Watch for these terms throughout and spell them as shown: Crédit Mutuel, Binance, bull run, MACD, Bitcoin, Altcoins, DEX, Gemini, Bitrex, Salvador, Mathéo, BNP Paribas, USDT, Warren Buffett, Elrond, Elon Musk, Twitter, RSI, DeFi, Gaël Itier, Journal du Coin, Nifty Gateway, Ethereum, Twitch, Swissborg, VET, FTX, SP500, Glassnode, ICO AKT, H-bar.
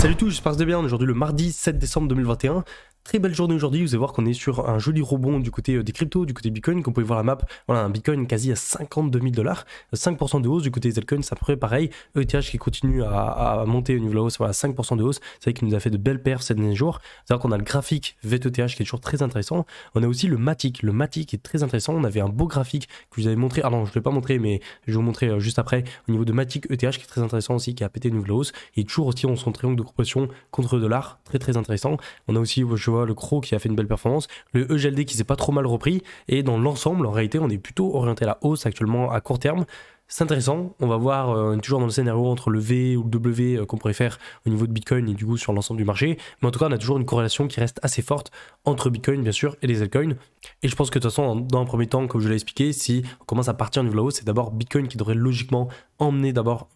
Salut tout, j'espère que vous allez bien. Aujourd'hui le mardi 7 décembre 2021. Très belle journée aujourd'hui, vous allez voir qu'on est sur un joli rebond du côté des cryptos, du côté Bitcoin, comme vous pouvez voir la map, voilà un Bitcoin quasi à 52 000 $, 5% de hausse. Du côté des altcoins, c'est à peu près pareil, ETH qui continue à monter au niveau de la hausse, voilà 5% de hausse, c'est vrai qu'il nous a fait de belles perfs ces derniers jours, c'est-à-dire qu'on a le graphique VTETH qui est toujours très intéressant, on a aussi le Matic est très intéressant, on avait un beau graphique que je vous avais montré, ah non je ne l'ai pas montré mais je vais vous montrer juste après, au niveau de Matic ETH qui est très intéressant aussi, qui a pété au niveau de la hausse, et toujours aussi on son triangle de compression contre dollar, très intéressant. On a aussi, je vois le Crow qui a fait une belle performance, le EGLD qui s'est pas trop mal repris, et dans l'ensemble en réalité on est plutôt orienté à la hausse actuellement à court terme. C'est intéressant, on va voir, on est toujours dans le scénario entre le V ou le W qu'on pourrait faire au niveau de Bitcoin et du coup sur l'ensemble du marché, mais en tout cas on a toujours une corrélation qui reste assez forte entre Bitcoin bien sûr et les altcoins, et je pense que de toute façon dans un premier temps, comme je l'ai expliqué, si on commence à partir au niveau de la hausse, c'est d'abord Bitcoin qui devrait logiquement emmener d'abord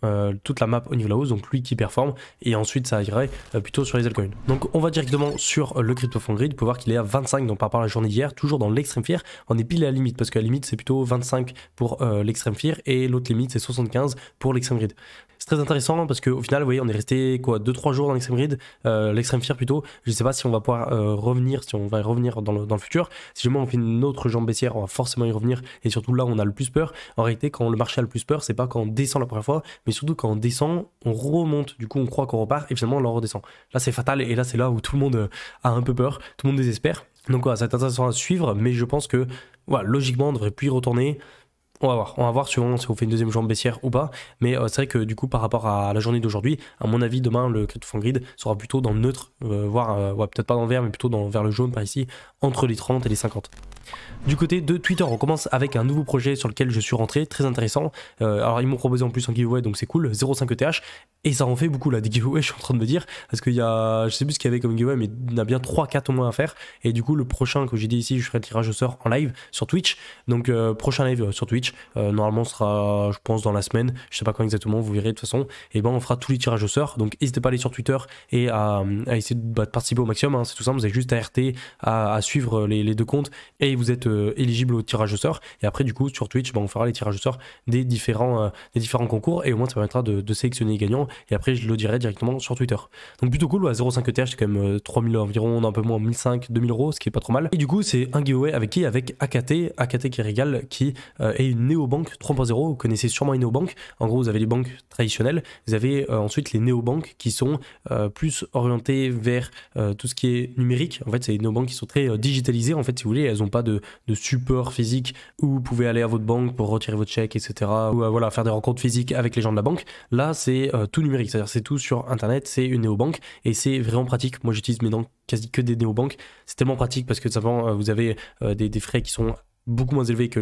toute la map au niveau de la hausse, donc lui qui performe, et ensuite ça irait plutôt sur les altcoins. Donc on va directement sur le crypto fond grid, vous pouvez voir qu'il est à 25, donc par rapport à la journée d'hier, toujours dans l'extrême fear, on est pile à la limite, parce qu'à la limite c'est plutôt 25 pour l'extrême fear, et l'autre limite c'est 75 pour l'extreme grid. C'est très intéressant parce qu'au final vous voyez on est resté quoi 2-3 jours dans l'extreme grid, l'extreme fear plutôt, je sais pas si on va pouvoir revenir, si on va y revenir dans le futur, si jamais on fait une autre jambe baissière on va forcément y revenir, et surtout là on a le plus peur. En réalité quand le marché a le plus peur c'est pas quand on descend la première fois, mais surtout quand on descend on remonte, du coup on croit qu'on repart et finalement on redescend, là c'est fatal, et là c'est là où tout le monde a un peu peur, tout le monde désespère. Donc voilà, c'est intéressant à suivre, mais je pense que voilà, logiquement on devrait plus y retourner. On va voir si on fait une deuxième jambe baissière ou pas, mais c'est vrai que du coup par rapport à la journée d'aujourd'hui, à mon avis demain le crypto fund grid sera plutôt dans le neutre, voire ouais, peut-être pas dans le vert mais plutôt vers le jaune par ici, entre les 30 et les 50. Du côté de Twitter, on commence avec un nouveau projet sur lequel je suis rentré, très intéressant. Alors ils m'ont proposé en plus un giveaway donc c'est cool, 0,5 ETH, et ça en fait beaucoup là des giveaways, je suis en train de me dire, parce qu'il y a, je sais plus ce qu'il y avait comme giveaway mais il y en a bien 3-4 au moins à faire, et du coup le prochain que j'ai dit ici, je ferai le tirage au sort en live sur Twitch, donc prochain live sur Twitch. Normalement ce sera je pense dans la semaine, je sais pas quand exactement, vous verrez de toute façon, et ben on fera tous les tirages au sort, donc n'hésitez pas à aller sur Twitter et à essayer de participer au maximum, hein. C'est tout simple, vous avez juste à RT à suivre les deux comptes et vous êtes éligible au tirage au sort, et après du coup sur Twitch ben, on fera les tirages au sort des différents concours, et au moins ça permettra de sélectionner les gagnants, et après je le dirai directement sur Twitter, donc plutôt cool. Ouais, 0,5 ETH c'est quand même 3000 environ, un peu moins, 1500-2000 €, ce qui est pas trop mal. Et du coup c'est un giveaway avec qui, avec AKT qui régale, qui est une néobanque 3.0, vous connaissez sûrement une néobanque. En gros vous avez les banques traditionnelles, vous avez ensuite les néobanques qui sont plus orientées vers tout ce qui est numérique. En fait c'est des néobanques qui sont très digitalisées, en fait si vous voulez, elles n'ont pas de support physique où vous pouvez aller à votre banque pour retirer votre chèque etc, ou voilà, faire des rencontres physiques avec les gens de la banque. Là c'est tout numérique, c'est-à-dire c'est tout sur internet, c'est une néobanque et c'est vraiment pratique. Moi j'utilise maintenant quasi que des néobanques, c'est tellement pratique parce que tout simplement vous avez des frais qui sont beaucoup moins élevés que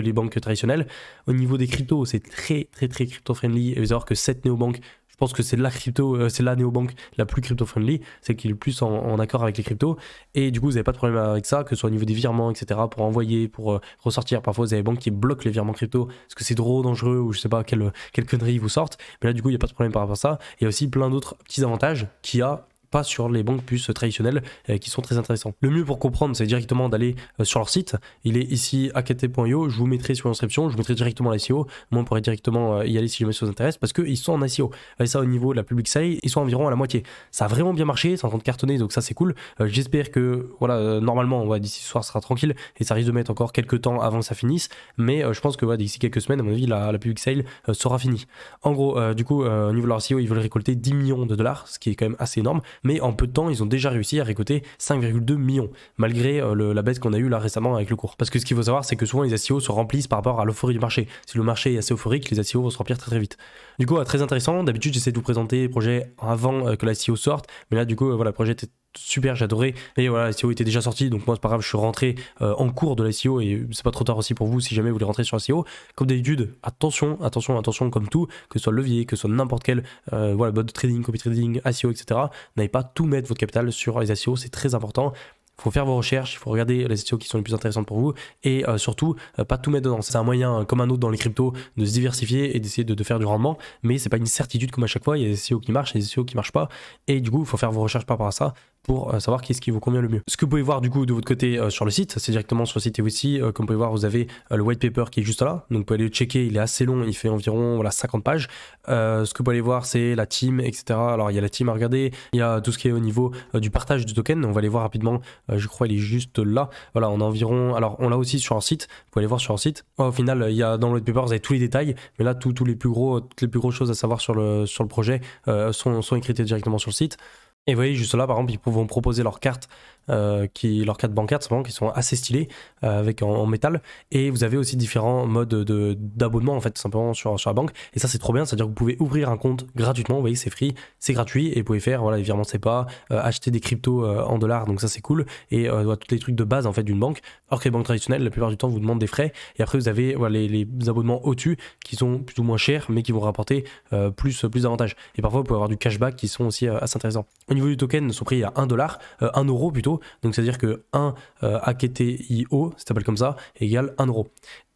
les banques traditionnelles. Au niveau des cryptos, c'est très crypto-friendly, et vous allez voir que cette néobanque, je pense que c'est la néobanque la plus crypto-friendly, celle qui est le plus en accord avec les cryptos, et du coup vous n'avez pas de problème avec ça, que ce soit au niveau des virements etc, pour envoyer, pour ressortir. Parfois vous avez des banques qui bloquent les virements crypto parce que c'est trop dangereux ou je sais pas quelle connerie vous sortent, mais là du coup il n'y a pas de problème par rapport à ça. Il y a aussi plein d'autres petits avantages qu'il y a pas sur les banques plus traditionnelles qui sont très intéressants. Le mieux pour comprendre c'est directement d'aller sur leur site, il est ici akt.io, je vous mettrai sur l'inscription, je vous mettrai directement l'ICO, moi on pourrait directement y aller si jamais ça vous intéresse, parce qu'ils sont en ICO, et ça au niveau de la public sale, ils sont environ à la moitié. Ça a vraiment bien marché, c'est en train de cartonner, donc ça c'est cool. J'espère que voilà, normalement on va d'ici ce soir sera tranquille, et ça risque de mettre encore quelques temps avant que ça finisse, mais je pense que ouais, d'ici quelques semaines à mon avis la public sale sera finie. En gros du coup au niveau de leur ICO ils veulent récolter 10 millions de $, ce qui est quand même assez énorme, mais en peu de temps, ils ont déjà réussi à récolter 5,2 millions, malgré la baisse qu'on a eue là récemment avec le cours. Parce que ce qu'il faut savoir, c'est que souvent les ICO se remplissent par rapport à l'euphorie du marché. Si le marché est assez euphorique, les ICO vont se remplir très vite. Du coup, très intéressant. D'habitude, j'essaie de vous présenter les projets avant que l'ICO sorte, mais là, du coup, voilà, le projet était super, j'adorais, mais voilà, l'ICO était déjà sorti, donc moi c'est pas grave, je suis rentré en cours de l'ICO, et c'est pas trop tard aussi pour vous si jamais vous voulez rentrer sur l'ICO. Comme d'habitude, attention, comme tout, que ce soit levier, que ce soit n'importe quel voilà, bot de trading, copy trading, ICO etc, n'allez pas tout mettre votre capital sur les ICO, c'est très important. Il faut faire vos recherches, il faut regarder les ICO qui sont les plus intéressantes pour vous, et surtout pas tout mettre dedans. C'est un moyen comme un autre dans les cryptos de se diversifier et d'essayer de faire du rendement, mais c'est pas une certitude comme à chaque fois, il y a des ICO qui marchent et des ICO qui marchent pas, et du coup il faut faire vos recherches par rapport à ça pour savoir qu'est-ce qui vous convient le mieux. Ce que vous pouvez voir du coup de votre côté sur le site, c'est directement sur le site EWC. Comme vous pouvez voir, vous avez le white paper qui est juste là. Donc vous pouvez aller le checker, il est assez long, il fait environ voilà, 50 pages. Ce que vous pouvez aller voir, c'est la team, etc. Alors il y a la team à regarder, il y a tout ce qui est au niveau du partage du token. On va aller voir rapidement, je crois il est juste là. Voilà, on a environ, alors on l'a aussi sur un site, vous pouvez aller voir sur un site. Au final, il y a dans le white paper, vous avez tous les détails, mais là toutes les plus grosses choses à savoir sur le projet sont écrites directement sur le site. Et vous voyez juste là par exemple ils vont proposer leurs cartes bancaires qui sont assez stylées avec en métal, et vous avez aussi différents modes d'abonnement en fait simplement sur la banque, et ça c'est trop bien, c'est à dire que vous pouvez ouvrir un compte gratuitement, vous voyez c'est free, c'est gratuit, et vous pouvez faire voilà, les virements SEPA, acheter des cryptos en dollars, donc ça c'est cool, et tous les trucs de base en fait d'une banque, alors que les banques traditionnelles la plupart du temps vous demandent des frais, et après vous avez voilà, les abonnements au-dessus qui sont plutôt moins chers mais qui vont rapporter plus d'avantages, et parfois vous pouvez avoir du cashback qui sont aussi assez intéressants. Au niveau du token, son prix est à 1 euro plutôt, donc c'est à dire que 1 AKTIO, ça s'appelle comme ça, égale 1 euro.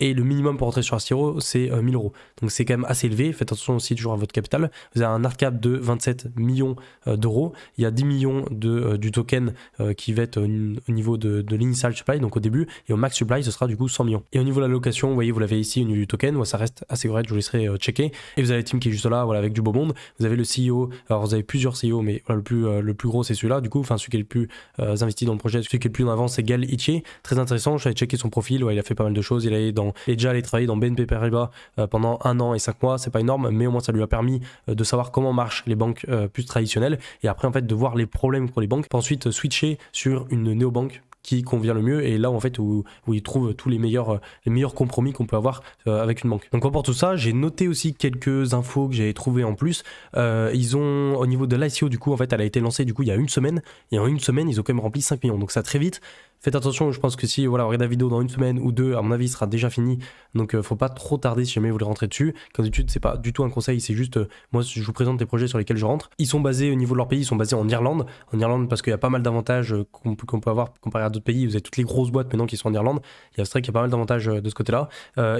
Et le minimum pour entrer sur Astiro, c'est 1000 euros. Donc c'est quand même assez élevé, faites attention aussi toujours à votre capital. Vous avez un hard cap de 27 millions d'euros, il y a 10 millions du token qui va être au niveau de l'initial supply, donc au début, et au max supply ce sera du coup 100 millions. Et au niveau de la location, vous voyez, vous l'avez ici au niveau du token, ouais, ça reste assez correct, je vous laisserai checker. Et vous avez la team qui est juste là, voilà, avec du beau monde. Vous avez le CEO, alors vous avez plusieurs CEO, mais voilà, le plus gros c'est celui-là, du coup, enfin celui qui est le plus investi dans le projet, celui qui est le plus en avance c'est Gaël Itier, très intéressant, je suis allé checker son profil, ouais, il a fait pas mal de choses, il est déjà allé travailler dans BNP Paribas pendant 1 an et 5 mois, c'est pas énorme, mais au moins ça lui a permis de savoir comment marchent les banques plus traditionnelles, et après en fait de voir les problèmes pour les banques, pour ensuite switcher sur une néobanque qui convient le mieux, et là en fait où il trouve tous les meilleurs compromis qu'on peut avoir avec une banque. Donc pour tout ça, j'ai noté aussi quelques infos que j'ai trouvées en plus. Ils ont au niveau de l'ICO du coup en fait elle a été lancée du coup il y a une semaine, et en une semaine ils ont quand même rempli 5 millions, donc ça très vite. Faites attention, je pense que si voilà, regardez la vidéo dans une semaine ou deux, à mon avis, il sera déjà fini. Donc faut pas trop tarder si jamais vous voulez rentrer dessus. Comme d'habitude, c'est pas du tout un conseil, c'est juste moi je vous présente les projets sur lesquels je rentre. Ils sont basés au niveau de leur pays, ils sont basés en Irlande. En Irlande parce qu'il y a pas mal d'avantages qu'on peut avoir comparé à d'autres pays. Vous avez toutes les grosses boîtes maintenant qui sont en Irlande. C'est vrai qu'il y a pas mal d'avantages de ce côté-là.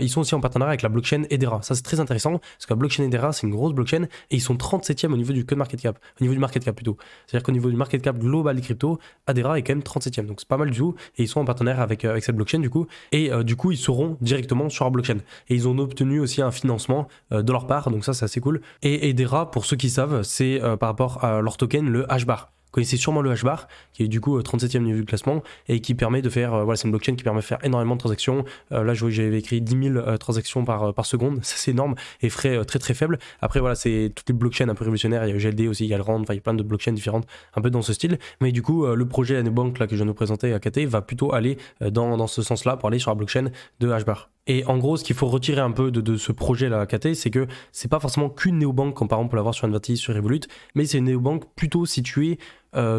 Ils sont aussi en partenariat avec la blockchain Hedera. Ça c'est très intéressant parce que la blockchain Hedera c'est une grosse blockchain, et ils sont 37e au niveau du code market cap, au niveau du market cap plutôt. C'est-à-dire qu'au niveau du market cap global des cryptos, Hedera est quand même 37e, donc c'est pas mal du tout. Et ils sont en partenaire avec cette blockchain du coup, et du coup ils seront directement sur leur blockchain, et ils ont obtenu aussi un financement de leur part, donc ça c'est assez cool. Et Hedera, pour ceux qui savent, c'est par rapport à leur token, le H-bar. Vous connaissez sûrement le H-bar, qui est du coup 37e niveau du classement, et qui permet de faire, voilà, c'est une blockchain qui permet de faire énormément de transactions. Là, j'avais écrit 10 000 transactions par seconde, ça c'est énorme, et frais très très faibles. Après, voilà, c'est toutes les blockchains un peu révolutionnaires, il y a GLD aussi, il y a Elrond, enfin il y a plein de blockchains différentes, un peu dans ce style. Mais du coup, le projet à Neobank là que je viens de vous présenter, AKT, va plutôt aller dans ce sens-là pour aller sur la blockchain de H-bar. Et en gros, ce qu'il faut retirer un peu de ce projet là AKT, c'est que c'est pas forcément qu'une néobanque comme par exemple on peut l'avoir sur Nifty, sur Revolut, mais c'est une néobanque plutôt située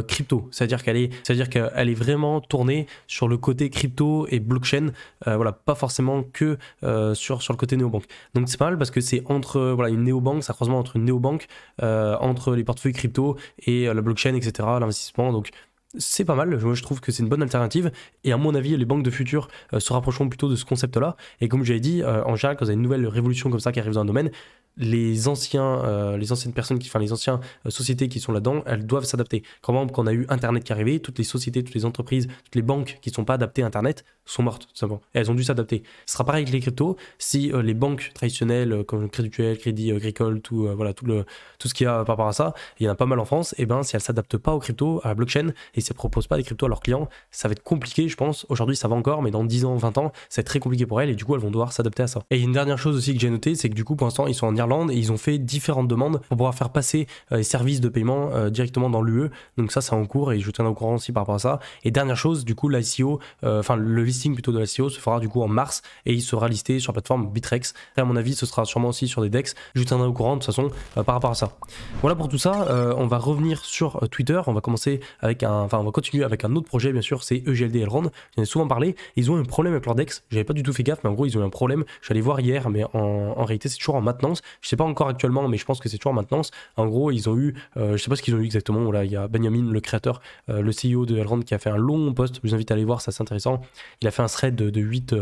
crypto, c'est-à-dire qu'elle est vraiment tournée sur le côté crypto et blockchain, voilà, pas forcément que sur le côté néobanque. Donc c'est pas mal parce que c'est entre voilà, une néobanque, c'est un croisement entre une néobanque, entre les portefeuilles crypto et la blockchain, etc., l'investissement, donc c'est pas mal. Moi je trouve que c'est une bonne alternative, et à mon avis les banques de futur se rapprocheront plutôt de ce concept là, et comme j'avais dit en général quand vous avez une nouvelle révolution comme ça qui arrive dans un domaine, les anciennes sociétés qui sont là-dedans, elles doivent s'adapter. Quand par exemple, quand on a eu Internet qui est arrivé, toutes les sociétés, toutes les entreprises, toutes les banques qui ne sont pas adaptées à Internet sont mortes, tout simplement. Et elles ont dû s'adapter. Ce sera pareil avec les cryptos. Si les banques traditionnelles, comme le Crédit Mutuel, Crédit Agricole, voilà, tout ce qu'il y a par rapport à ça, il y en a pas mal en France, et ben si elles ne s'adaptent pas aux cryptos, à la blockchain, et si elles ne proposent pas des cryptos à leurs clients, ça va être compliqué, je pense. Aujourd'hui, ça va encore, mais dans 10 ans, 20 ans, c'est très compliqué pour elles, et du coup, elles vont devoir s'adapter à ça. Et une dernière chose aussi que j'ai notée, c'est que du coup, pour l'instant, ils sont en Irlande, et ils ont fait différentes demandes pour pouvoir faire passer les services de paiement directement dans l'UE. Donc ça c'est en cours, et je vous tiendrai au courant aussi par rapport à ça. Et dernière chose, du coup l'ICO, enfin le listing plutôt de l'ICO se fera du coup en mars, et il sera listé sur la plateforme Bitrex. Après, à mon avis ce sera sûrement aussi sur des DEX, je vous tiendrai au courant de toute façon par rapport à ça. Voilà pour tout ça, on va revenir sur Twitter, on va continuer avec un autre projet bien sûr, c'est EGLD Elrond, j'en ai souvent parlé, ils ont un problème avec leur DEX, j'avais pas du tout fait gaffe, mais en gros ils ont eu un problème, je suis allé voir hier, mais en réalité c'est toujours en maintenance. Je sais pas encore actuellement, mais je pense que c'est toujours en maintenance. En gros, ils ont eu, je sais pas ce qu'ils ont eu exactement. Voilà, il y a Benjamin, le créateur, le CEO de Elrond, qui a fait un long post. Je vous invite à aller voir, ça c'est intéressant. Il a fait un thread de 8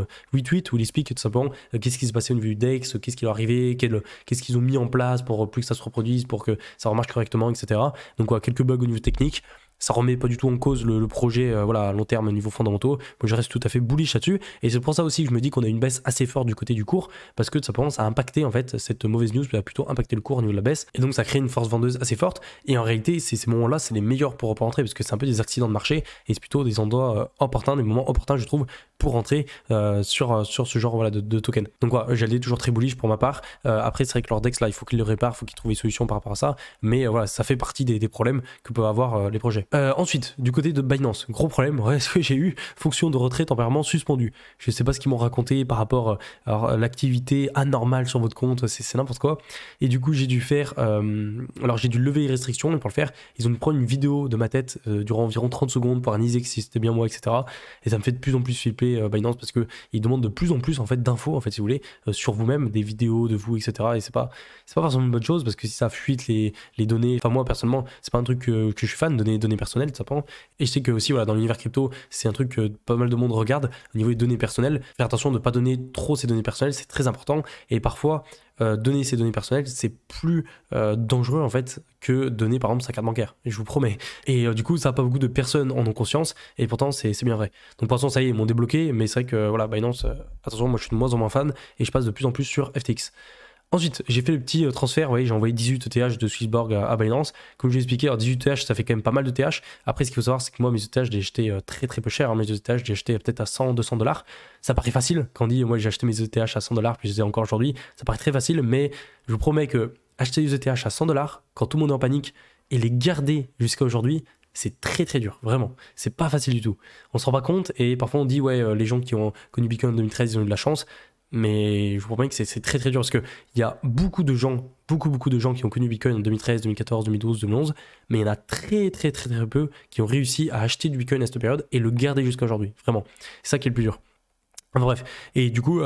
tweets où il explique tout simplement qu'est-ce qui se passait au niveau du DEX, qu'est-ce qui leur arrivait, qu'est-ce qu'ils ont mis en place pour plus que ça se reproduise, pour que ça remarche correctement, etc. Donc, quelques bugs au niveau technique. ça remet pas du tout en cause le projet voilà, à long terme au niveau fondamentaux. Moi je reste tout à fait bullish là-dessus, et c'est pour ça aussi que je me dis qu'on a une baisse assez forte du côté du cours, parce que ça commence à impacter en fait, cette mauvaise news va plutôt impacter le cours au niveau de la baisse, et donc ça crée une force vendeuse assez forte. Et en réalité ces moments là c'est les meilleurs pour rentrer, parce que c'est un peu des accidents de marché, et c'est plutôt des endroits opportuns, des moments opportuns je trouve pour rentrer sur ce genre voilà, de token. Donc voilà, j'allais toujours très bullish pour ma part. Après c'est vrai que leur DEX là il faut qu'ils le réparent, il faut qu'ils trouvent des solutions par rapport à ça, mais voilà, ça fait partie des problèmes que peuvent avoir les projets. Ensuite, du côté de Binance, gros problème, ouais, ce que j'ai eu, fonction de retrait temporairement suspendue. Je sais pas ce qu'ils m'ont raconté par rapport à l'activité anormale sur votre compte, c'est n'importe quoi. Et du coup, j'ai dû faire, alors j'ai dû lever les restrictions, mais pour le faire, ils ont dû prendre une vidéo de ma tête durant environ 30 secondes pour analyser si c'était bien moi, etc. Et ça me fait de plus en plus flipper Binance, parce que ils demandent de plus en plus en fait d'infos, en fait, si vous voulez, sur vous-même, des vidéos de vous, etc. Et c'est pas forcément une bonne chose, parce que si ça fuite les données, enfin moi personnellement, c'est pas un truc que je suis fan, données personnelles, ça prend. Et je sais que aussi, voilà, dans l'univers crypto, c'est un truc que pas mal de monde regarde au niveau des données personnelles. Faire attention de ne pas donner trop ces données personnelles, c'est très important. Et parfois, donner ses données personnelles, c'est plus dangereux en fait que donner par exemple sa carte bancaire, je vous promets. Et du coup, ça pas beaucoup de personnes en ont conscience, et pourtant c'est bien vrai. Donc pour l'instant, ça y est, ils m'ont débloqué, mais c'est vrai que voilà, Binance, attention, moi je suis de moins en moins fan, et je passe de plus en plus sur FTX. Ensuite, j'ai fait le petit transfert, vous voyez, j'ai envoyé 18 ETH de Swissborg à Binance. Comme je vous l'ai expliqué, alors 18 ETH, ça fait quand même pas mal de ETH. Après, ce qu'il faut savoir, c'est que moi, mes ETH, je les ai achetés très peu cher. Mes ETH, je les ai achetés peut-être à 100, 200 dollars. Ça paraît facile. Quand on dit, moi, j'ai acheté mes ETH à 100 dollars, puis je les ai encore aujourd'hui, ça paraît très facile. Mais je vous promets que acheter des ETH à 100 dollars, quand tout le monde est en panique, et les garder jusqu'à aujourd'hui, c'est très dur, vraiment. C'est pas facile du tout. On se rend pas compte, et parfois on dit, ouais, les gens qui ont connu Bitcoin en 2013, ils ont eu de la chance. Mais je vous promets que c'est très dur, parce qu'il y a beaucoup de gens, beaucoup de gens qui ont connu Bitcoin en 2013, 2014, 2012, 2011, mais il y en a très peu qui ont réussi à acheter du Bitcoin à cette période et le garder jusqu'à aujourd'hui, vraiment. C'est ça qui est le plus dur. Enfin bref, et du coup,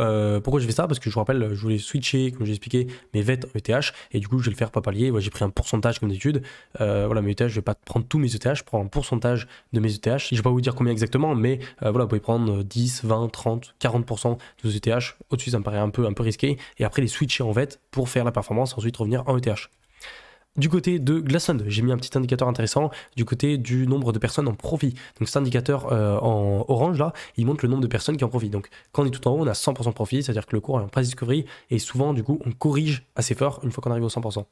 pourquoi je fais ça? Parce que je vous rappelle, je voulais switcher, comme j'ai expliqué, mes VET ETH, et du coup, je vais le faire pas palier. Voilà, j'ai pris un pourcentage comme d'habitude. Voilà, mes ETH, je vais pas prendre tous mes ETH, je prends un pourcentage de mes ETH. Je vais pas vous dire combien exactement, mais voilà, vous pouvez prendre 10, 20, 30, 40% de vos ETH. Au-dessus, ça me paraît un peu risqué. Et après, les switcher en VET pour faire la performance, ensuite revenir en ETH. Du côté de Glassnode, j'ai mis un petit indicateur intéressant du côté du nombre de personnes en profit. Donc cet indicateur en orange là, il montre le nombre de personnes qui en profitent. Donc quand on est tout en haut, on a 100% profit, c'est-à-dire que le cours est en price discovery, et souvent du coup on corrige assez fort une fois qu'on arrive au 100%.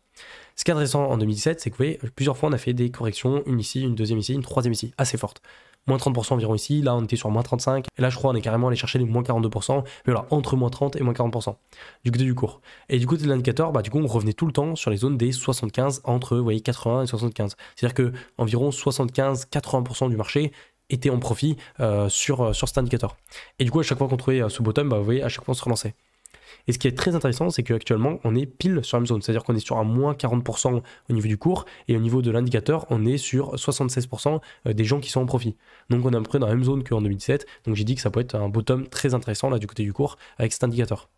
Ce qui est intéressant en 2017, c'est que vous voyez, plusieurs fois on a fait des corrections, une ici, une deuxième ici, une troisième ici, assez forte. Moins 30% environ ici, là on était sur moins 35%, et là je crois on est carrément allé chercher les moins 42%, mais voilà, entre moins 30 et moins 40% du côté du cours. Et du côté de l'indicateur, bah du coup on revenait tout le temps sur les zones des 75, entre vous voyez 80 et 75. C'est-à-dire que environ 75-80% du marché était en profit sur cet indicateur. Et du coup à chaque fois qu'on trouvait ce bottom, bah, vous voyez à chaque fois on se relançait. Et ce qui est très intéressant, c'est qu'actuellement, on est pile sur la même zone. C'est-à-dire qu'on est sur un moins 40% au niveau du cours, et au niveau de l'indicateur, on est sur 76% des gens qui sont en profit. Donc on est à peu près dans la même zone qu'en 2017. Donc j'ai dit que ça peut être un bottom très intéressant là du côté du cours avec cet indicateur.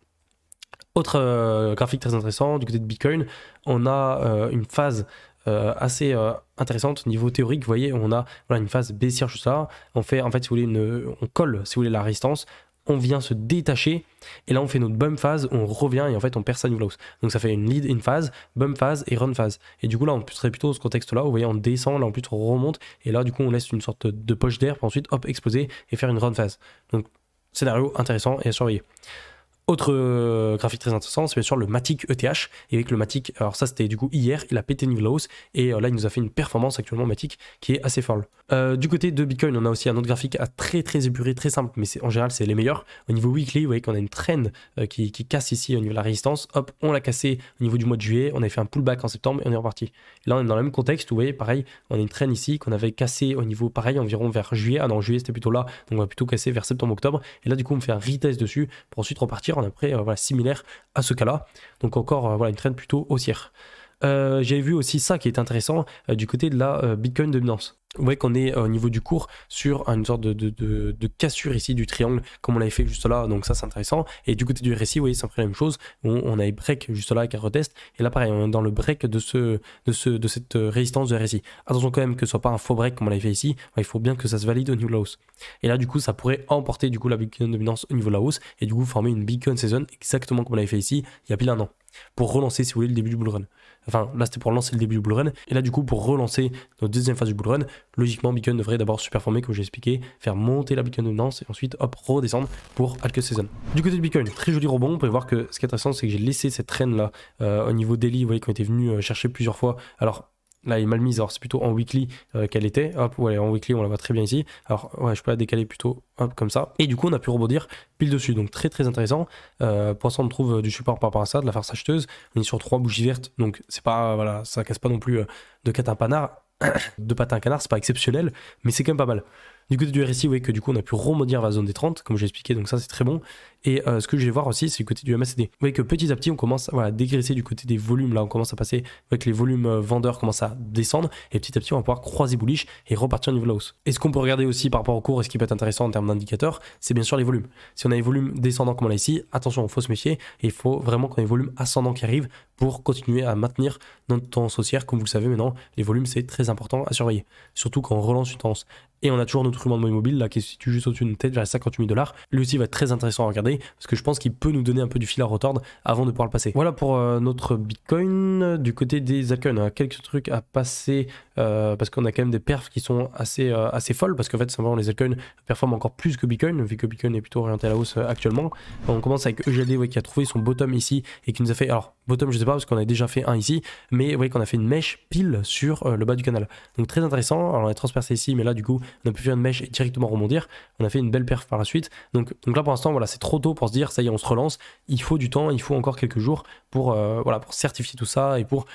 Autre graphique très intéressant, du côté de Bitcoin, on a une phase assez intéressante niveau théorique. Vous voyez, on a voilà, une phase baissière, tout ça. On fait, en fait, si vous voulez, on colle, si vous voulez, la résistance. On vient se détacher, et là on fait notre bump phase, on revient et en fait on perd sa new lows. Donc ça fait une lead in phase, bump phase et run phase. Et du coup là on serait plutôt dans ce contexte là, vous voyez on descend, là en plus on remonte, et là du coup on laisse une sorte de poche d'air pour ensuite hop exploser et faire une run phase. Donc scénario intéressant et à surveiller. Autre graphique très intéressant, c'est bien sûr le Matic ETH, et avec le Matic, alors ça c'était du coup hier, il a pété new lows, et là il nous a fait une performance actuellement Matic qui est assez folle. Du côté de Bitcoin, on a aussi un autre graphique à très épuré, très simple, mais en général c'est les meilleurs. Au niveau weekly, vous voyez qu'on a une trend qui casse ici au niveau de la résistance, hop, on l'a cassé au niveau du mois de juillet, on avait fait un pullback en septembre et on est reparti. Là on est dans le même contexte, où, vous voyez pareil, on a une trend ici qu'on avait cassé au niveau pareil environ vers juillet, ah non juillet c'était plutôt là, donc on va plutôt casser vers septembre-octobre, et là du coup on fait un retest dessus pour ensuite repartir. On est après voilà, similaire à ce cas là, donc encore voilà, une trend plutôt haussière. J'avais vu aussi ça qui est intéressant du côté de la Bitcoin dominance. Vous voyez qu'on est au niveau du cours sur une sorte de cassure ici du triangle comme on l'avait fait juste là, donc ça c'est intéressant. Et du côté du RSI, vous voyez c'est la même chose, on a break juste là avec un retest, et là pareil on est dans le break de cette résistance de RSI. Attention quand même que ce soit pas un faux break comme on l'avait fait ici, il faut bien que ça se valide au niveau de la hausse. Et là du coup ça pourrait emporter du coup la Bitcoin dominance au niveau de la hausse, et du coup former une Bitcoin season exactement comme on l'avait fait ici il y a pile un an, pour relancer si vous voulez le début du bull run. Enfin là c'était pour lancer le début du bull run, et là du coup pour relancer notre deuxième phase du bull run, logiquement Bitcoin devrait d'abord superformer comme j'ai expliqué, faire monter la Bitcoin dominance et ensuite hop redescendre pour Alt Season. Du côté de Bitcoin, très joli rebond, vous pouvez voir que ce qui est intéressant c'est que j'ai laissé cette traîne là au niveau daily, vous voyez qu'on était venu chercher plusieurs fois, alors là elle est mal mise, alors c'est plutôt en weekly qu'elle était, hop ouais en weekly on la voit très bien ici, alors ouais je peux la décaler plutôt hop comme ça, et du coup on a pu rebondir pile dessus, donc très très intéressant, pour l'instant on trouve du support par rapport à ça, de la farce acheteuse, on est sur 3 bougies vertes, donc c'est pas, voilà, ça casse pas non plus de catin panard, de patin canard, c'est pas exceptionnel, mais c'est quand même pas mal. Du côté du RSI, vous voyez que du coup on a pu rebondir vers la zone des 30, comme j'ai expliqué, donc ça c'est très bon. Et ce que je vais voir aussi, c'est du côté du MACD. Vous voyez que petit à petit on commence à dégraisser du côté des volumes, là on commence à passer, avec les volumes vendeurs commencent à descendre, et petit à petit on va pouvoir croiser bullish et repartir au niveau de la hausse. Et ce qu'on peut regarder aussi par rapport au cours, et ce qui peut être intéressant en termes d'indicateurs, c'est bien sûr les volumes. Si on a les volumes descendants comme on l'a ici, attention, il faut se méfier, et il faut vraiment qu'on ait les volumes ascendants qui arrivent pour continuer à maintenir notre tendance haussière. Comme vous le savez maintenant, les volumes c'est très important à surveiller, surtout quand on relance une tendance. Et on a toujours notre ruban de monnaie mobile là qui se situe juste au-dessus de notre tête vers les 58 000 $. Lui aussi va être très intéressant à regarder parce que je pense qu'il peut nous donner un peu du fil à retordre avant de pouvoir le passer. Voilà pour notre Bitcoin. Du côté des altcoins, hein, quelques trucs à passer parce qu'on a quand même des perfs qui sont assez, assez folles parce qu'en fait simplement les altcoins performent encore plus que Bitcoin vu que Bitcoin est plutôt orienté à la hausse actuellement. On commence avec EGLD, ouais, qui a trouvé son bottom ici et qui nous a fait, alors bottom je sais pas parce qu'on a déjà fait un ici, mais vous voyez qu'on a fait une mèche pile sur le bas du canal. Donc très intéressant. Alors on est transpercé ici mais là du coup on a pu faire une mèche et directement rebondir, on a fait une belle perf par la suite, donc là pour l'instant voilà c'est trop tôt pour se dire ça y est on se relance, il faut du temps, il faut encore quelques jours pour, voilà, pour certifier tout ça et pour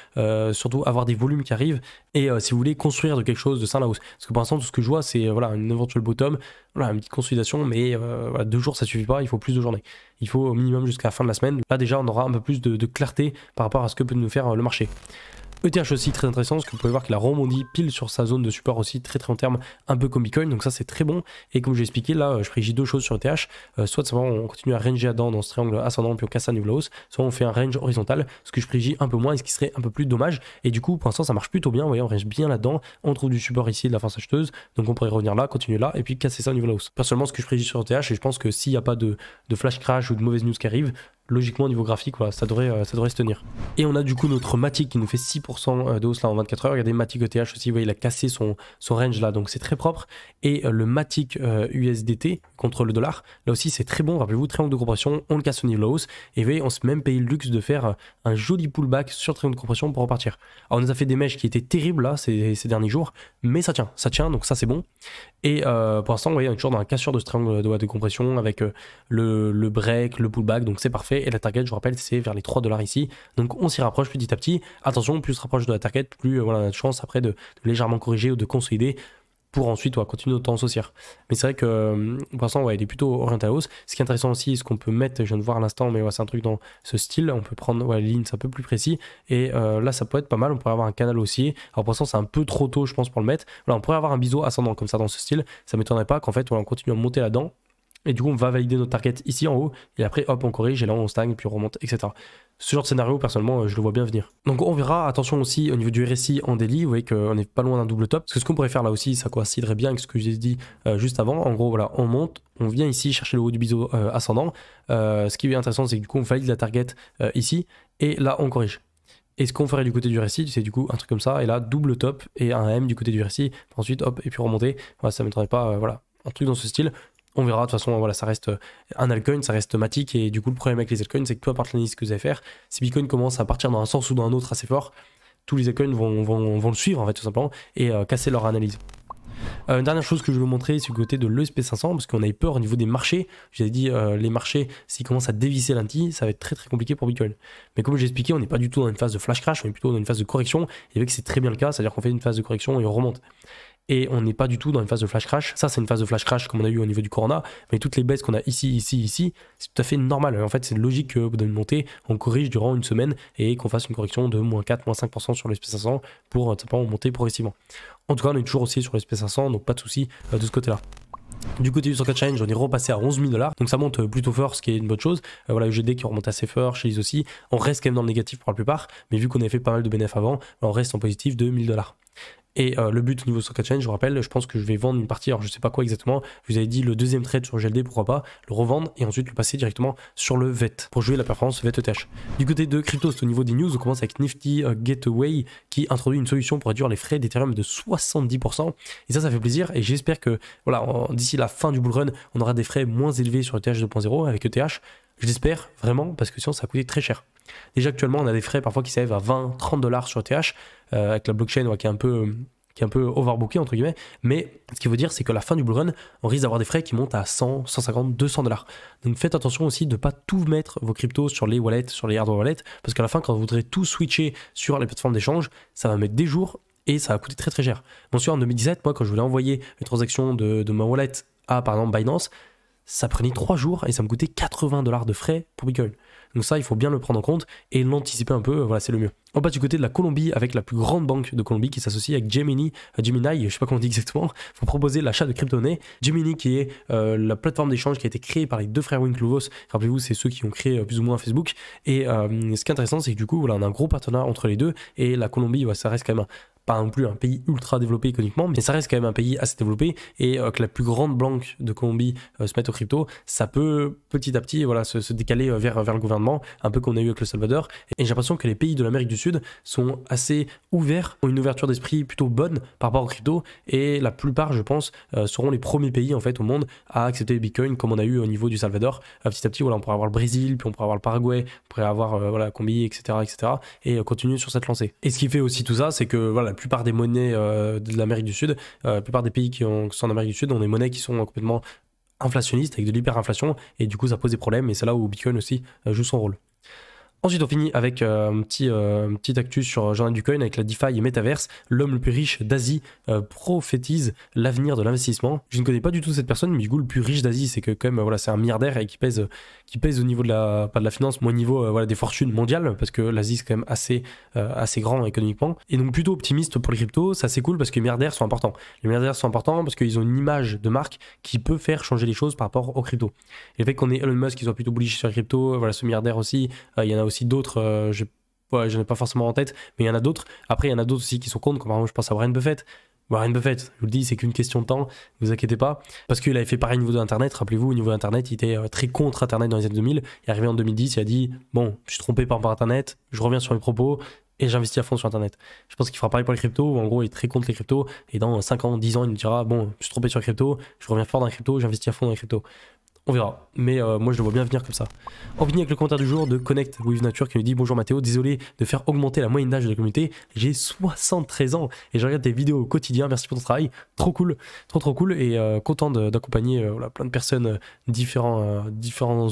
surtout avoir des volumes qui arrivent et si vous voulez construire de quelque chose de sain là-haut, parce que pour l'instant tout ce que je vois c'est voilà, une éventuelle bottom, voilà, une petite consolidation mais voilà, 2 jours ça suffit pas, il faut plus de journées, il faut au minimum jusqu'à la fin de la semaine, là déjà on aura un peu plus de clarté par rapport à ce que peut nous faire le marché. ETH aussi très intéressant parce que vous pouvez voir qu'il a rebondi pile sur sa zone de support aussi très très long terme, un peu comme Bitcoin, donc ça c'est très bon. Et comme je l'ai expliqué là je privilégie 2 choses sur ETH, soit simplement on continue à ranger dans ce triangle ascendant puis on casse un niveau de hausse, soit on fait un range horizontal, ce que je privilégie un peu moins et ce qui serait un peu plus dommage. Et du coup pour l'instant ça marche plutôt bien, vous voyez on range bien là-dedans, on trouve du support ici de la force acheteuse, donc on pourrait revenir là, continuer là et puis casser ça au niveau de la hausse. Personnellement ce que je privilégie sur ETH, et je pense que s'il n'y a pas de flash crash ou de mauvaise news qui arrive, logiquement au niveau graphique voilà, ça devrait se tenir. Et on a du coup notre Matic qui nous fait 6% de hausse là en 24 heures. Regardez Matic ETH aussi, vous voyez il a cassé son range là, donc c'est très propre. Et le Matic USDT contre le dollar, là aussi c'est très bon, rappelez-vous triangle de compression, on le casse au niveau de la hausse et vous voyez on s'est même payé le luxe de faire un joli pullback sur triangle de compression pour repartir. Alors on nous a fait des mèches qui étaient terribles là ces derniers jours, mais ça tient donc ça c'est bon. Et pour l'instant vous voyez on est toujours dans la cassure de ce triangle de compression avec le break, le pullback, donc c'est parfait. Et la target, je vous rappelle, c'est vers les 3 $ ici. Donc on s'y rapproche petit à petit. Attention, plus on se rapproche de la target, plus voilà, on a de chance après de légèrement corriger ou de consolider pour ensuite continuer notre tendance haussière. Mais c'est vrai que pour l'instant, ouais, il est plutôt orienté à la hausse. Ce qui est intéressant aussi, ce qu'on peut mettre, je viens de voir à l'instant, mais ouais, c'est un truc dans ce style. On peut prendre ouais, les lignes, c'est un peu plus précis. Et là, ça peut être pas mal. On pourrait avoir un canal haussier. Alors pour l'instant, c'est un peu trop tôt, je pense, pour le mettre. Voilà, on pourrait avoir un biseau ascendant comme ça dans ce style. Ça ne m'étonnerait pas qu'en fait, voilà, on continue à monter là-dedans. Et du coup, on va valider notre target ici en haut, et après, hop, on corrige, et là, on stagne, puis on remonte, etc. Ce genre de scénario, personnellement, je le vois bien venir. Donc, on verra, attention aussi au niveau du RSI en daily, vous voyez qu'on n'est pas loin d'un double top, parce que ce qu'on pourrait faire là aussi, ça coïnciderait bien avec ce que j'ai dit juste avant. En gros, voilà, on monte, on vient ici chercher le haut du biseau ascendant. Ce qui est intéressant, c'est que du coup, on valide la target ici, et là, on corrige. Et ce qu'on ferait du côté du RSI, c'est du coup un truc comme ça, et là, double top, et un M du côté du RSI, ensuite, hop, et puis remonter. Voilà, ça ne m'étonnerait pas, voilà, un truc dans ce style. On verra, de toute façon, voilà, ça reste un altcoin, ça reste matique, et du coup, le problème avec les altcoins, c'est que peu importe l'analyse que vous allez faire, si Bitcoin commence à partir dans un sens ou dans un autre assez fort, tous les altcoins vont le suivre, en fait, tout simplement, et casser leur analyse. Une dernière chose que je vais vous montrer, c'est du côté de l'ESP500, parce qu'on a eu peur au niveau des marchés. J'ai dit, les marchés, s'ils commencent à dévisser lundi, ça va être très très compliqué pour Bitcoin. Mais comme j'ai expliqué, on n'est pas du tout dans une phase de flash crash, on est plutôt dans une phase de correction, et avec c'est très bien le cas, c'est-à-dire qu'on fait une phase de correction et on remonte. Et on n'est pas du tout dans une phase de flash crash. Ça, c'est une phase de flash crash comme on a eu au niveau du Corona. Mais toutes les baisses qu'on a ici, c'est tout à fait normal. En fait, c'est logique qu'au bout d'une montée, on corrige durant une semaine et qu'on fasse une correction de moins 4, moins 5% sur le SP500 pour simplement monter progressivement. En tout cas, on est toujours aussi sur le SP500, donc pas de souci de ce côté-là. Du côté du 104 Challenge, on est repassé à 11 000 $, donc ça monte plutôt fort, ce qui est une bonne chose. Voilà, UGD qui remonte assez fort, chez les aussi. On reste quand même dans le négatif pour la plupart, mais vu qu'on avait fait pas mal de bénéfices avant, on reste en positif de 1 000 $. Et le but au niveau stock exchange, je vous rappelle, je pense que je vais vendre une partie, alors je sais pas quoi exactement, je vous avais dit le deuxième trade sur GLD, pourquoi pas, le revendre et ensuite le passer directement sur le VET pour jouer la performance VET-ETH. Du côté de crypto, c'est au niveau des news, on commence avec Nifty Gateway qui introduit une solution pour réduire les frais d'Ethereum de 70%. Et ça, ça fait plaisir et j'espère que voilà, d'ici la fin du bull run, on aura des frais moins élevés sur ETH 2.0 avec ETH. Je l'espère vraiment parce que sinon ça a coûté très cher. Déjà actuellement on a des frais parfois qui s'élèvent à 20-30 $ sur ETH avec la blockchain ouais, qui est un peu overbookée entre guillemets, mais ce qui veut dire c'est que à la fin du bull run on risque d'avoir des frais qui montent à 100, 150, 200 $. Donc faites attention aussi de ne pas tout mettre vos cryptos sur les wallets, sur les hardware wallets, parce qu'à la fin quand vous voudrez tout switcher sur les plateformes d'échange, ça va mettre des jours et ça va coûter très très cher. Bon sûr en 2017 moi quand je voulais envoyer une transaction de ma wallet à par exemple Binance, ça prenait 3 jours et ça me coûtait 80 $ de frais pour Bitcoin. Donc ça, il faut bien le prendre en compte et l'anticiper un peu, voilà, c'est le mieux. En bas du côté de la Colombie, avec la plus grande banque de Colombie qui s'associe avec Gemini, je sais pas comment on dit exactement, pour proposer l'achat de crypto-monnaies. Gemini qui est la plateforme d'échange qui a été créée par les deux frères Winklevoss, rappelez-vous, c'est ceux qui ont créé plus ou moins Facebook. Et ce qui est intéressant, c'est que du coup, voilà, on a un gros partenariat entre les deux et la Colombie, ouais, ça reste quand même pas non plus un pays ultra développé économiquement, mais ça reste quand même un pays assez développé et que la plus grande banque de Colombie se mette aux crypto, ça peut petit à petit voilà, se décaler vers le gouvernement, un peu qu'on a eu avec le Salvador. Et j'ai l'impression que les pays de l'Amérique du Sud sont assez ouverts, ont une ouverture d'esprit plutôt bonne par rapport aux crypto et la plupart, je pense, seront les premiers pays en fait au monde à accepter le Bitcoin comme on a eu au niveau du Salvador. Petit à petit, voilà, on pourra avoir le Brésil, puis on pourra avoir le Paraguay, on pourra avoir voilà, Colombie, etc. et continuer sur cette lancée. Et ce qui fait aussi tout ça, c'est que voilà, la plupart des monnaies de l'Amérique du Sud, la plupart des pays qui sont en Amérique du Sud ont des monnaies qui sont complètement inflationnistes avec de l'hyperinflation et du coup ça pose des problèmes et c'est là où Bitcoin aussi joue son rôle. Ensuite, on finit avec un petit actus sur Journal du Coin avec la DeFi et Metaverse. L'homme le plus riche d'Asie prophétise l'avenir de l'investissement. Je ne connais pas du tout cette personne, mais du coup, le plus riche d'Asie, c'est que quand même, voilà, c'est un milliardaire et qui pèse au niveau de la, pas de la finance, mais au niveau voilà, des fortunes mondiales, parce que l'Asie, c'est quand même assez grand économiquement. Et donc, plutôt optimiste pour les cryptos, ça c'est cool parce que les milliardaires sont importants. Les milliardaires sont importants parce qu'ils ont une image de marque qui peut faire changer les choses par rapport aux cryptos. Et le fait qu'on ait Elon Musk qui soit plutôt bullish sur les cryptos, voilà, ce milliardaire aussi, il y en a aussi d'autres, je n'ai pas forcément en tête, mais il y en a d'autres. Après, il y en a d'autres aussi qui sont contre, comme par exemple, je pense à Warren Buffett. Warren Buffett, je vous le dis, c'est qu'une question de temps, ne vous inquiétez pas, parce qu'il avait fait pareil au niveau de Internet. Rappelez-vous, au niveau d'Internet, il était très contre Internet dans les années 2000. Il est arrivé en 2010, il a dit « Bon, je suis trompé par rapport à Internet, je reviens sur mes propos et j'investis à fond sur Internet. » Je pense qu'il fera pareil pour les cryptos, où en gros, il est très contre les cryptos, et dans 5 ans, 10 ans, il nous dira « Bon, je suis trompé sur les cryptos, je reviens fort dans les cryptos, j'investis à fond dans les cryptos. » On verra, mais moi je le vois bien venir comme ça. On finit avec le commentaire du jour de Connect with Nature qui nous dit « Bonjour Mathéo, désolé de faire augmenter la moyenne d'âge de la communauté, j'ai 73 ans et je regarde tes vidéos au quotidien, merci pour ton travail, trop cool, trop cool et content d'accompagner voilà, plein de personnes différents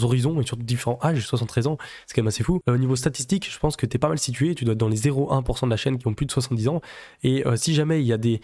horizons et surtout différents âges, 73 ans, c'est quand même assez fou. Au niveau statistique, je pense que t'es pas mal situé, tu dois être dans les 0,1% de la chaîne qui ont plus de 70 ans et si jamais il y a des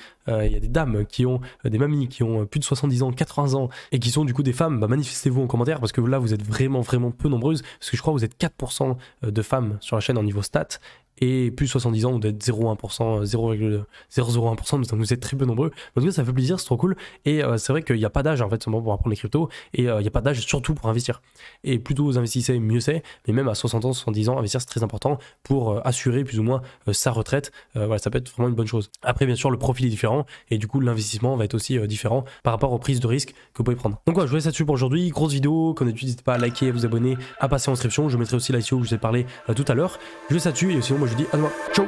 dames qui ont, des mamies qui ont plus de 70 ans, 80 ans et qui sont du coup des femmes, bah manifestement, vous en commentaire parce que là vous êtes vraiment peu nombreuses parce que je crois que vous êtes 4% de femmes sur la chaîne en niveau stats et plus 70 ans vous êtes 0,01%, donc vous êtes très peu nombreux. En tout cas ça fait plaisir, c'est trop cool et c'est vrai qu'il n'y a pas d'âge en fait seulement pour apprendre les cryptos et il n'y a pas d'âge surtout pour investir et plus tôt vous investissez mieux c'est, mais même à 60 ans, 70 ans investir c'est très important pour assurer plus ou moins sa retraite, voilà ça peut être vraiment une bonne chose. Après bien sûr le profil est différent et du coup l'investissement va être aussi différent par rapport aux prises de risque que vous pouvez prendre. Donc voilà, je voulais ça dessus pour aujourd'hui, grosse vidéo, comme d'habitude n'hésitez pas à liker, à vous abonner, à passer en description, je mettrai aussi l'ICO où je vous ai parlé tout à l'heure, je laisse ça dessus et sinon moi je vous dis à demain, ciao.